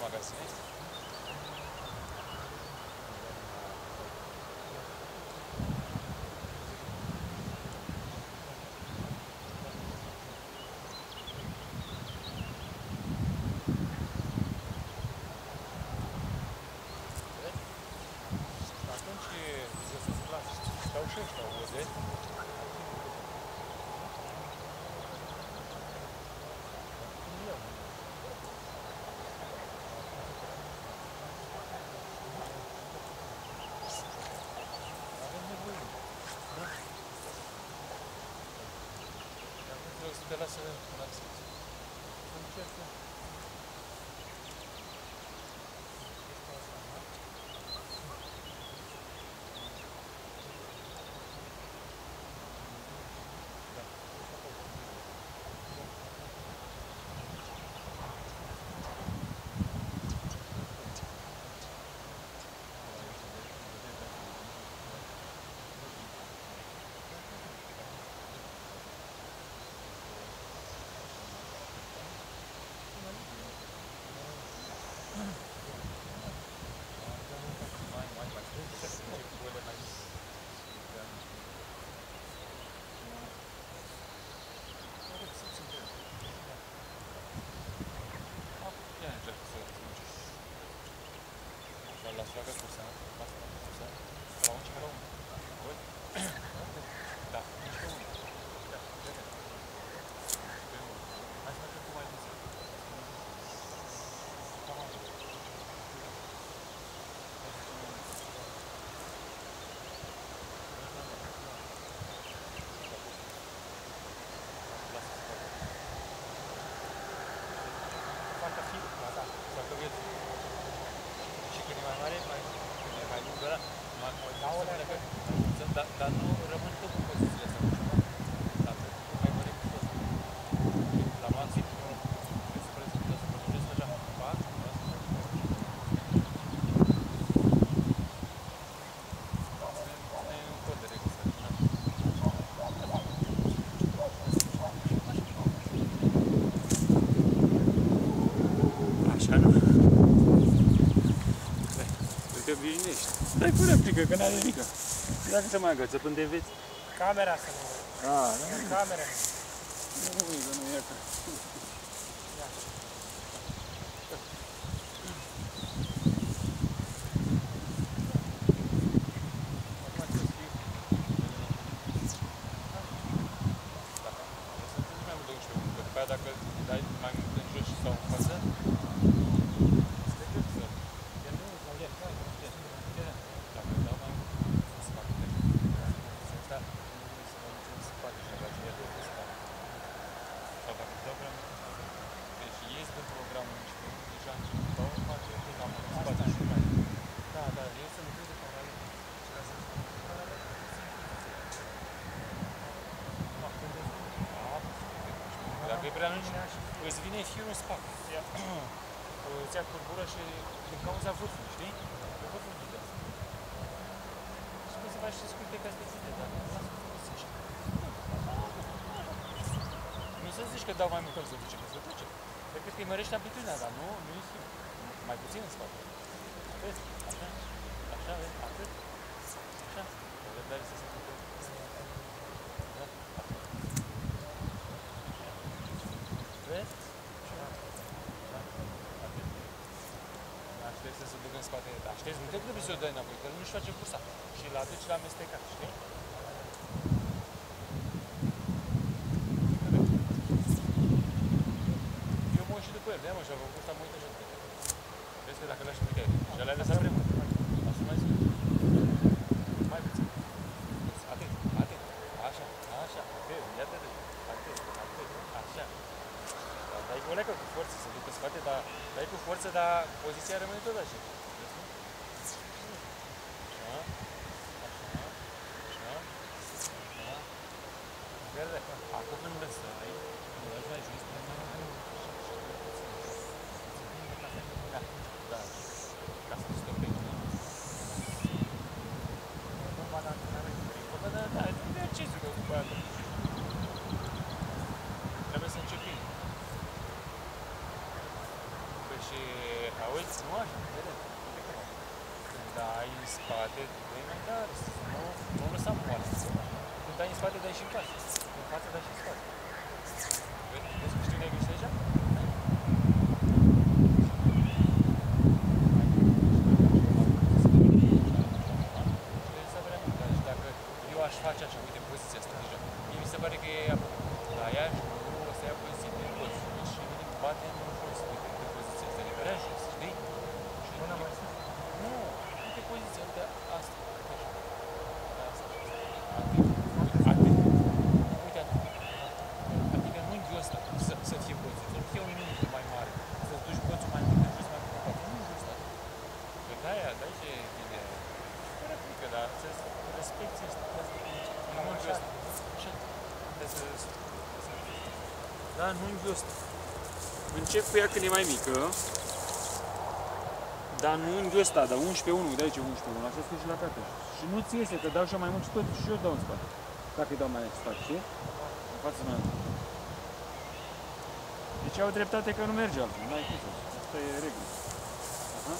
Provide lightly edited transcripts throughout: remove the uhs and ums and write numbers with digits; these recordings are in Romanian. la magazinist? Te lasă un acces. Încercă. Dar nu rămân tot cu pozițiile astea, nu știu, dar mai mă decât tot. La mații, trebuie să prezentăm, să producesc așa, pat, ne încot de decât să rămână. Așa, nu? Că te obișnești. Stai cu replică, că n-are nimic. Dacă se mai agăță, până te înveți? Camera să nu vezi. Ah, nu vezi. Camera. Nu vezi, că nu e acolo. Îți vine firul spac, îți ia curbură și din cauza vârfului, știi? Pe vârful ghidezi. Și cum se face și scurte ca să te ține, dar nu lasă cum să zici. Nu să zici că dau mai mult că se duce, că se duce. Dar cred că îi mărește amplitudinea, dar nu e firul. Mai puțin îți fac. Vezi? Așa? Așa, vezi? Atât? Așa? Dar să se ducă. Știți, nu trebuie să o dai înapoi, că nu-și face bursa și îl aduci la amestecat, știi? Eu mă uit și după el, de-aia mă, și-a făcut bursa, mă uit așa după el. Vezi că dacă l-aș uite aici, și alea lăsat vremea. Așa mai zic. Mai puțin. Atent, atent, așa, așa, atent, iată de atent, atent, așa. Dai cu o leacă cu forță, se ducă spate, dar dai cu forță, dar poziția rămâne tot așa. Acum nu vreți să ai, nu vreți mai jos, nu vreți mai jos. Da, da, ca să nu stăpim. Da, de ce zică după aia? Trebuie să începim. Păi și, auzi? Când ai în spate, dai mai tare, nu lăsa moale. Când ai în spate, dai și în față. În față, dai și în spate. Vezi că știu de gâște aici? Dacă eu aș face așa, uite, poziția asta deja, mie mi se pare că e la ea și nu o să ia poziție de jos. Deci, evident, bate în jos, uite, de poziția asta, liberea jos, știi? Și nu n-am mai spus. Nu, uite poziția, uite asta. Da, nu înghiostă. Încep cu ea când e mai mică. Dar nu înghiostă, dar 11-1, de aici 11-1, așa spui și la tata. Și nu ți iese, că dau și mai mult și tot și eu dau în spate. Dacă îi dau mai în spate, știi? În față mai mult. Deci au dreptate că nu merge altfel, n-ai cum să zic. Asta e regulă. Aha.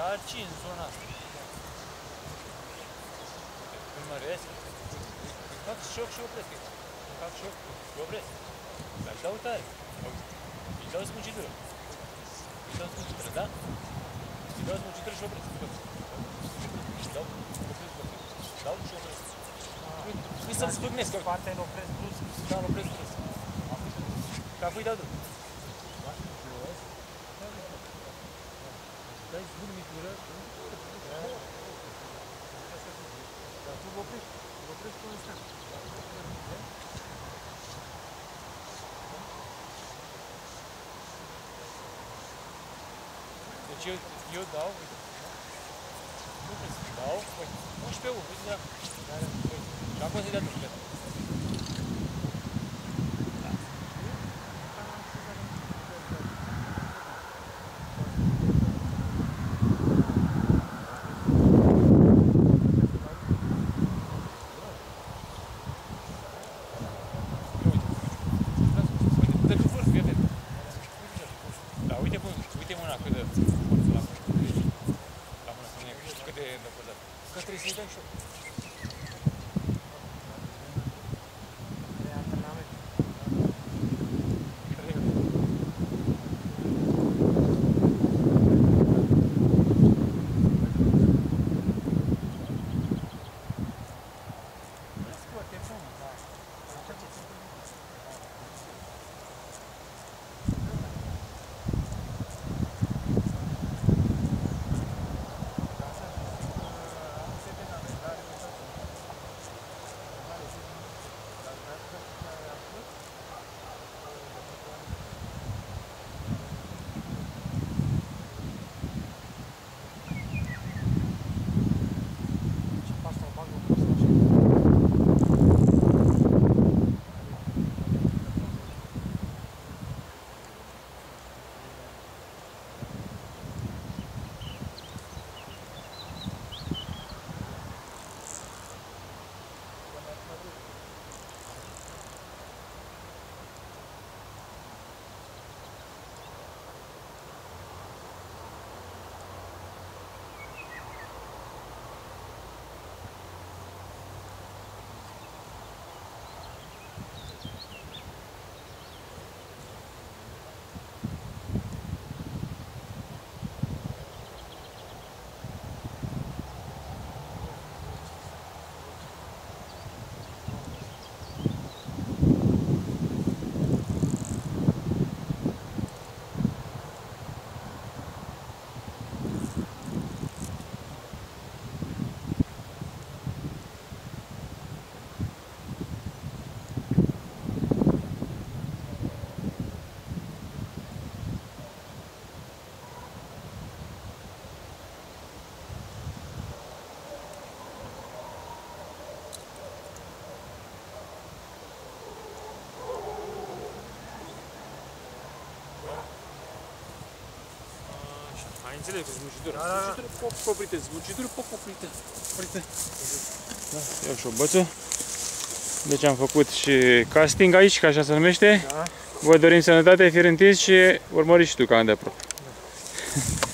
Dar ce în zona asta? Când mă resc, fac șoc și opresc. Fac șoc și opresc. Dar își dau tare. Își dau smucitură. Își dau smucitură, da? Își dau smucitură și opresc. Își dau opresc. Își dau și opresc. Păi să-mi spugnesc. Partea îl opresc plus. Da, îl opresc plus. Ca apoi dau drum. Dai zbun mitură, dar tu vă oprești până în seama. Deci eu dau, uite, nu trebuie să dau, uite, 11-1, uite de acolo, și acum să-i dea duplă. Că trebuie să-i dai șoc. înțeleg că zbucitură. Zbucitură popoprită, zbucitură popoprită. Da. Iau și o băță. Deci am făcut și casting aici, ca așa se numește. Da. Vă dorim sănătate, fii întins și urmăriți și tu ca îndeaproape. Da.